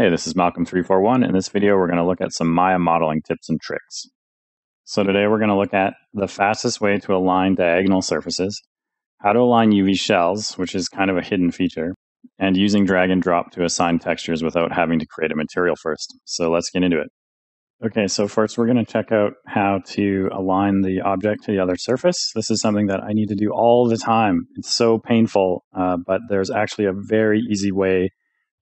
Hey, this is Malcolm341. In this video, we're going to look at some Maya modeling tips and tricks. So today we're going to look at the fastest way to align diagonal surfaces, how to align UV shells, which is kind of a hidden feature, and using drag and drop to assign textures without having to create a material first. So let's get into it. Okay, so first we're going to check out how to align the object to the other surface. This is something that I need to do all the time. It's so painful, but there's actually a very easy way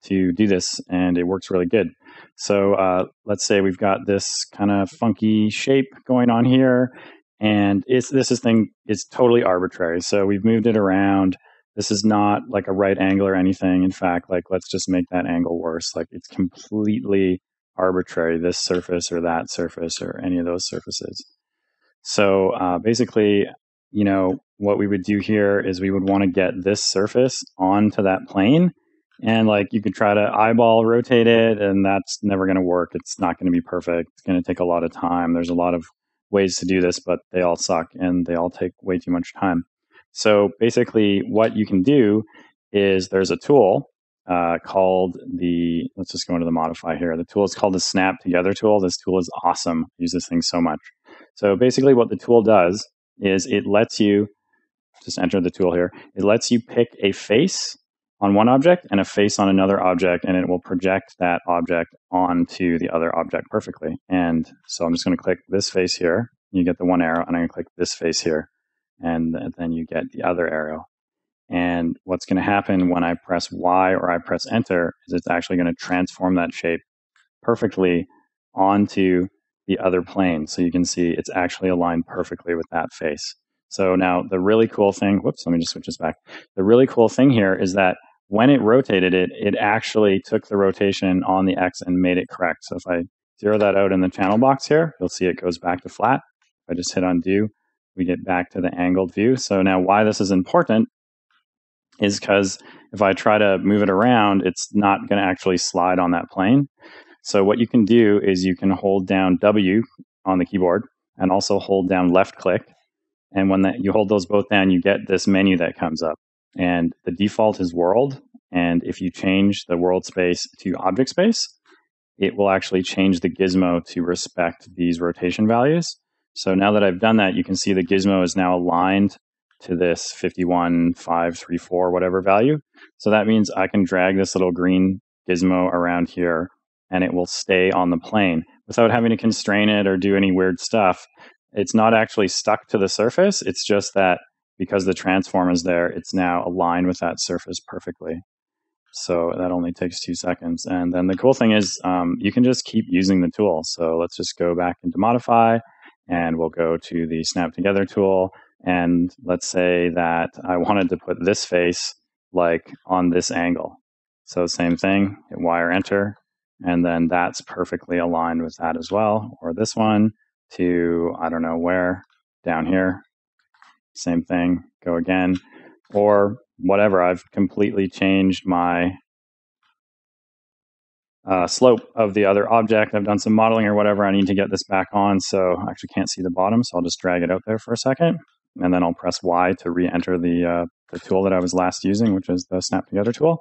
to do this, and it works really good. So let's say we've got this kind of funky shape going on here, and this thing is totally arbitrary. So we've moved it around. This is not like a right angle or anything. In fact, like, let's just make that angle worse. Like, it's completely arbitrary, this surface or that surface or any of those surfaces. So basically, you know, what we would do here is we would want to get this surface onto that plane. And like, you could try to eyeball rotate it, and that's never going to work. It's not going to be perfect. It's going to take a lot of time. There's a lot of ways to do this, but they all suck and they all take way too much time. So basically what you can do is there's a tool called the, let's just go into the modify here. The tool is called the Snap Together tool. This tool is awesome. I use this thing so much. So basically what the tool does is it lets you, just enter the tool here, it lets you pick a face on one object and a face on another object, and it will project that object onto the other object perfectly. And so I'm just going to click this face here. You get the one arrow, and I'm going to click this face here, and then you get the other arrow. And what's going to happen when I press Y or I press Enter is it's actually going to transform that shape perfectly onto the other plane. So you can see it's actually aligned perfectly with that face. So now the really cool thing, whoops, let me just switch this back. The really cool thing here is that when it rotated it, it actually took the rotation on the X and made it correct. So if I zero that out in the channel box here, you'll see it goes back to flat. If I just hit undo, we get back to the angled view. So now why this is important is because if I try to move it around, it's not going to actually slide on that plane. So what you can do is you can hold down W on the keyboard and also hold down left click. And when you hold those both down, you get this menu that comes up. And the default is world. And if you change the world space to object space, it will actually change the gizmo to respect these rotation values. So now that I've done that, you can see the gizmo is now aligned to this 51, 5, 3, 4, whatever value. So that means I can drag this little green gizmo around here, and it will stay on the plane without having to constrain it or do any weird stuff. It's not actually stuck to the surface. It's just that because the transform is there, it's now aligned with that surface perfectly. So that only takes 2 seconds. And then the cool thing is you can just keep using the tool. So let's just go back into Modify, and we'll go to the Snap Together tool. And let's say that I wanted to put this face like on this angle. So same thing, hit Y or Enter. And then that's perfectly aligned with that as well, or this one. To I don't know where, down here, same thing, go again, or whatever. I've completely changed my slope of the other object. I've done some modeling or whatever. I need to get this back on, so I actually can't see the bottom, so I'll just drag it out there for a second, and then I'll press Y to re-enter the tool that I was last using, which is the Snap Together tool,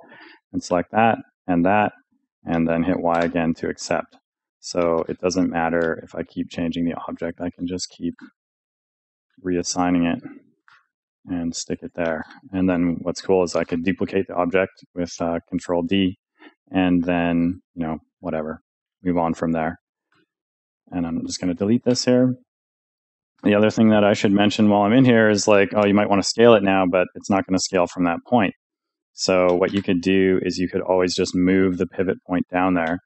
and select that, and then hit Y again to accept. So it doesn't matter if I keep changing the object, I can just keep reassigning it and stick it there. And then what's cool is I could duplicate the object with Control D, and then, you know, whatever, move on from there. And I'm just going to delete this here. The other thing that I should mention while I'm in here is like, oh, you might want to scale it now, but it's not going to scale from that point. So what you could do is you could always just move the pivot point down there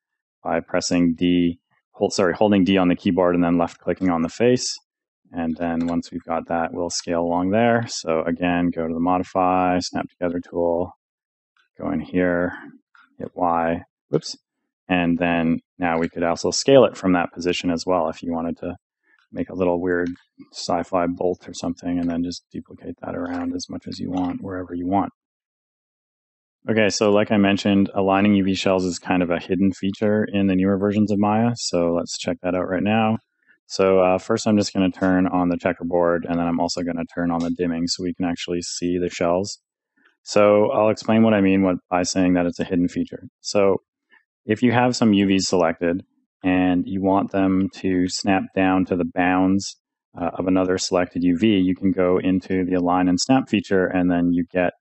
by pressing D, holding D on the keyboard and then left clicking on the face. And then once we've got that, we'll scale along there. So again, go to the Modify, Snap Together tool, go in here, hit Y, whoops. And then now we could also scale it from that position as well if you wanted to make a little weird sci-fi bolt or something, and then just duplicate that around as much as you want, wherever you want. Okay, so like I mentioned, aligning UV shells is kind of a hidden feature in the newer versions of Maya. So let's check that out right now. So first I'm just going to turn on the checkerboard, and then I'm also going to turn on the dimming so we can actually see the shells. So I'll explain what I mean by saying that it's a hidden feature. So If you have some UVs selected and you want them to snap down to the bounds of another selected UV, you can go into the Align and Snap feature, and then you get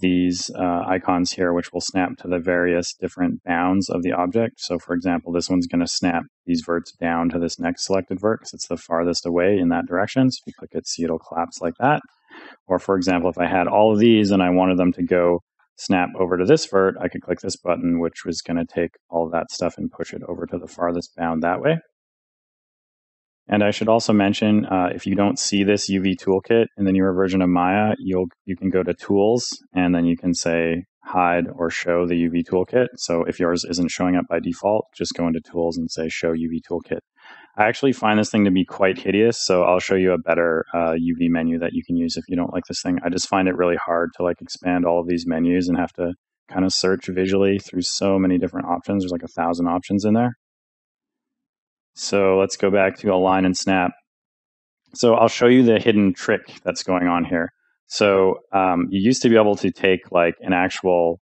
these icons here, which will snap to the various different bounds of the object. So for example, this one's going to snap these verts down to this next selected vert because it's the farthest away in that direction. So if you click it, see it'll collapse like that. Or for example, if I had all of these and I wanted them to go snap over to this vert, I could click this button, which was going to take all of that stuff and push it over to the farthest bound that way. And I should also mention, if you don't see this UV toolkit in the newer version of Maya, you can go to Tools, and then you can say Hide or Show the UV toolkit. So if yours isn't showing up by default, just go into Tools and say Show UV toolkit. I actually find this thing to be quite hideous, so I'll show you a better UV menu that you can use if you don't like this thing. I just find it really hard to like expand all of these menus and have to kind of search visually through so many different options. There's like 1,000 options in there. So let's go back to Align and Snap. So I'll show you the hidden trick that's going on here. So you used to be able to take like an actual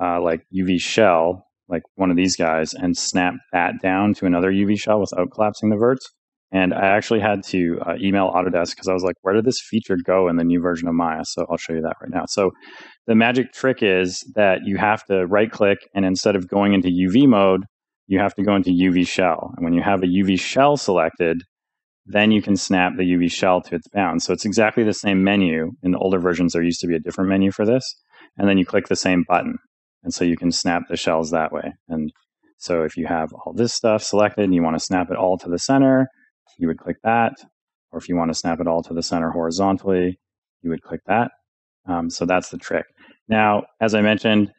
like UV shell, like one of these guys, and snap that down to another UV shell without collapsing the verts. And I actually had to email Autodesk because I was like, where did this feature go in the new version of Maya? So I'll show you that right now. So the magic trick is that you have to right click, and instead of going into UV mode, you have to go into UV shell. And when you have a UV shell selected, then you can snap the UV shell to its bounds. So it's exactly the same menu. In the older versions, there used to be a different menu for this. And then you click the same button. And so you can snap the shells that way. And so if you have all this stuff selected and you want to snap it all to the center, you would click that. Or if you want to snap it all to the center horizontally, you would click that. So that's the trick. Now, as I mentioned,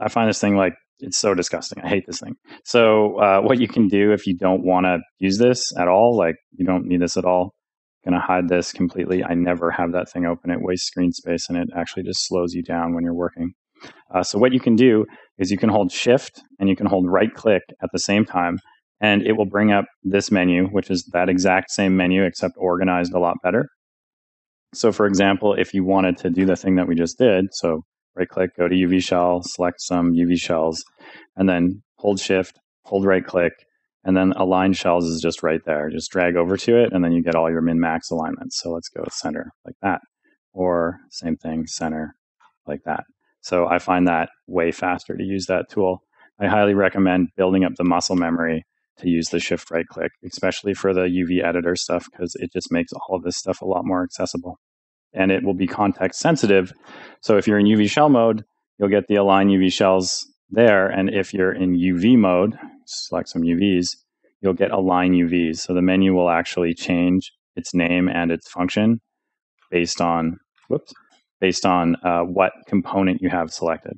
I find this thing like, it's so disgusting. I hate this thing. So what you can do if you don't want to use this at all, like you don't need this at all, I'm going to hide this completely. I never have that thing open. It wastes screen space, and it actually just slows you down when you're working. So what you can do is you can hold Shift and you can hold right click at the same time, and it will bring up this menu, which is that exact same menu except organized a lot better. So for example, if you wanted to do the thing that we just did, so right click, go to UV shell, select some UV shells, and then hold Shift, hold right click, and then align shells is just right there. Just drag over to it, and then you get all your min-max alignments. So let's go center like that, or same thing, center like that. So I find that way faster to use that tool. I highly recommend building up the muscle memory to use the Shift right click, especially for the UV editor stuff, because it just makes all of this stuff a lot more accessible. And it will be context sensitive. So if you're in UV shell mode, you'll get the align UV shells there. And if you're in UV mode, select some UVs, you'll get align UVs. So the menu will actually change its name and its function based on, whoops, based on what component you have selected.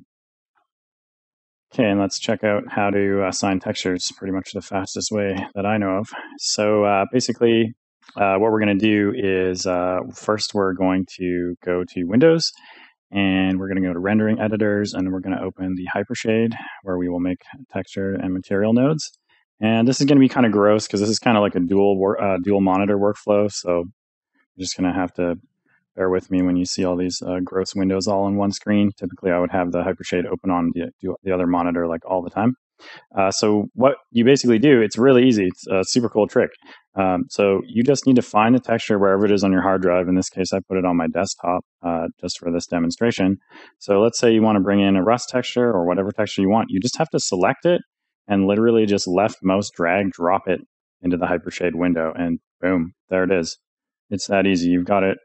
Okay, and let's check out how to assign textures, pretty much the fastest way that I know of. So basically, what we're going to do is first we're going to go to Windows, and we're going to go to Rendering Editors, and we're going to open the Hypershade, where we will make texture and material nodes. And this is going to be kind of gross because this is kind of like a dual monitor workflow. So you're just going to have to bear with me when you see all these gross windows all on one screen. Typically, I would have the Hypershade open on the other monitor like all the time. So what you basically do, it's really easy. It's a super cool trick. So you just need to find the texture wherever it is on your hard drive. In this case, I put it on my desktop just for this demonstration. So let's say you want to bring in a rust texture or whatever texture you want. You just have to select it and literally just leftmouse drag, drop it into the Hypershade window, and boom, there it is. It's that easy. You've got it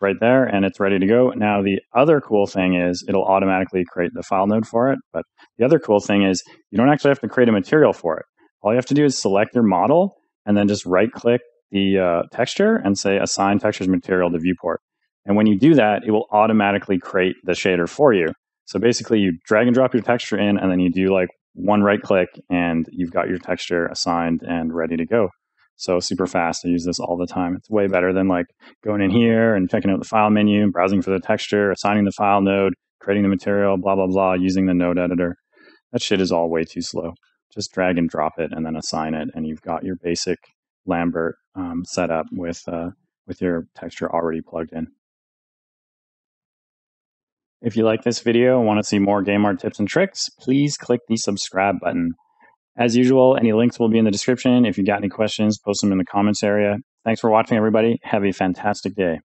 right there, and it's ready to go. Now, the other cool thing is it'll automatically create the file node for it. But the other cool thing is you don't actually have to create a material for it. All you have to do is select your model and then just right-click the texture and say Assign Textures Material to Viewport. And when you do that, it will automatically create the shader for you. So basically, you drag and drop your texture in, and then you do like one right-click, and you've got your texture assigned and ready to go. So super fast. I use this all the time. It's way better than like going in here and checking out the file menu and browsing for the texture, assigning the file node, creating the material, blah, blah, blah, using the node editor. That shit is all way too slow. Just drag and drop it and then assign it. And you've got your basic Lambert setup with your texture already plugged in. If you like this video and want to see more game art tips and tricks, please click the subscribe button. As usual, any links will be in the description. If you got any questions, post them in the comments area. Thanks for watching, everybody. Have a fantastic day.